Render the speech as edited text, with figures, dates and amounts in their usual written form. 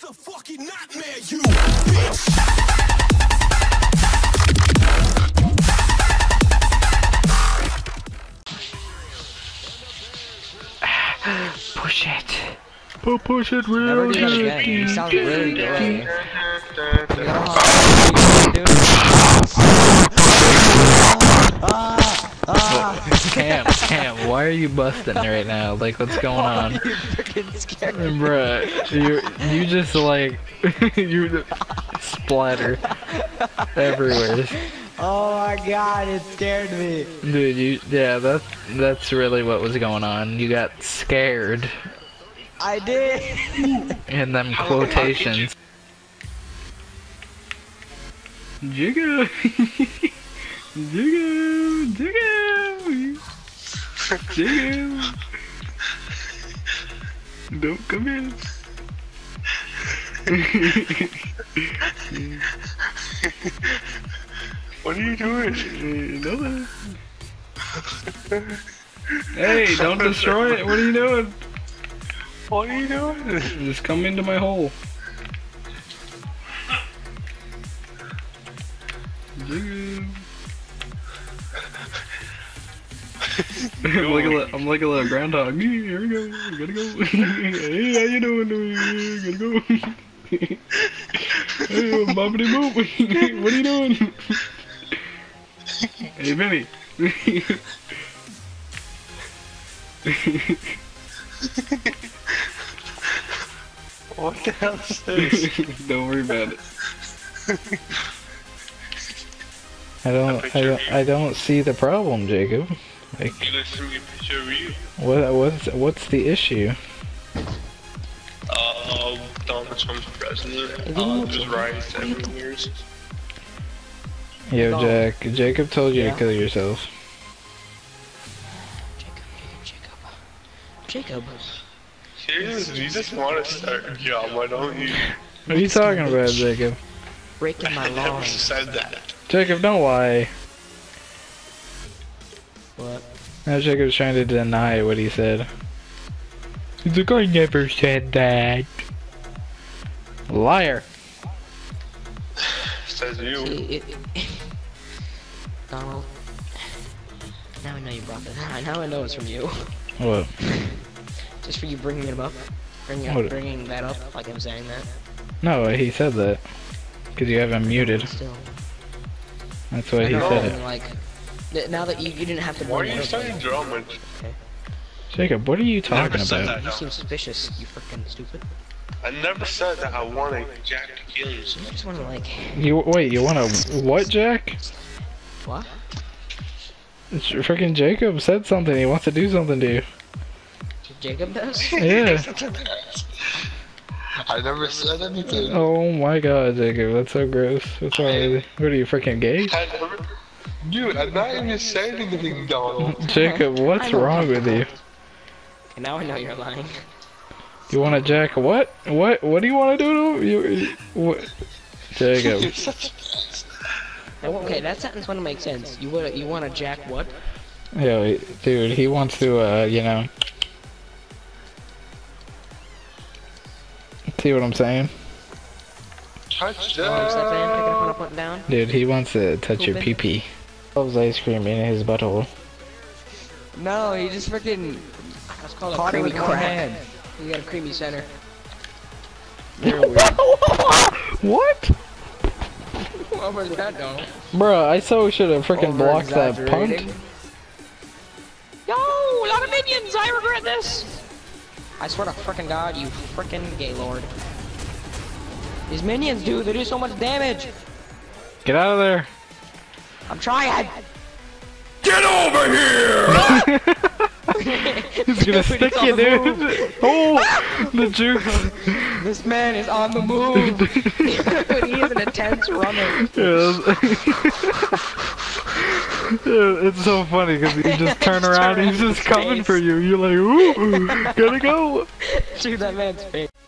It's a fucking nightmare, you bitch! Push it. Push it real good. It sounds really good. Cam, why are you busting right now? Like, what's going on? You're freaking scared. Bruh, you just like, you splatter everywhere. Oh my god, it scared me. Dude, that's really what was going on. You got scared. I did. And them quotations. Jigga. Jigga. Jigga. Jigga. Don't come in. What are you doing? Nothing. Hey, don't destroy it. What are you doing? What are you doing? Just come into my hole. I'm like a little groundhog. Here we go. We gotta go. Hey, how you doing? We gotta go. Hey, boppity boop. What are you doing? Hey, Vinny. What the hell is this? Don't worry about it. I don't see the problem, Jacob. Like, you guys send me a picture of you. What's the issue? Donald Trump's president. There's riots everywhere. Yo, Jack. Jacob told you to kill yourself. Jacob. Seriously, you just want to start a job, why don't you? What are you talking about, Jacob? Breaking my lawn. I never said that. Jacob, don't lie. What? Now Jacob's trying to deny what he said. He's like, I never said that. Liar. Says you. Donald. Now I know you brought this. Now I know it's from you. What? Just for you bringing it up. Bringing that up like I'm saying that. No, he said that. Because you have him muted. Still. That's why he said it. Like, now that you didn't have to. Why are you starting drama? Okay. Jacob, what are you talking about? You seem suspicious, you freaking stupid. I never said that I wanted Jack to kill you. I just want to like. Wait, you want to what, Jack? What? Freaking Jacob said something. He wants to do something to you. Jacob does? Yeah. I never said anything. Oh my god, Jacob, that's so gross. What's wrong with you? What are you, freaking gay? Dude, I'm not even saying anything, Donald. Jacob, what's wrong with you? Okay, now I know you're lying. You want to Jack? What? What do you want to do to him? What? Jacob. Okay, that sentence wouldn't make sense. You want to Jack what? Yeah, dude, he wants to, you know. See what I'm saying? Touchdown! Dude, he wants to touch your pee-pee. Loves ice cream in his butthole. No, he just freaking. That's called a creamy crack. You got a creamy center. You're weird. What? Well, where's that going? Bruh, I so should have freaking blocked that punt. Yo, a lot of minions! I regret this! I swear to frickin' god, you frickin' Gaylord. These minions, dude, they do so much damage! Get out of there! I'm trying! Get over here! He's gonna stick you, dude! Oh! The juke! This man is on the move! He is an intense runner. It's so funny because you just turn around and he's just coming for you. You're like, ooh, gotta go. Shoot that man's face.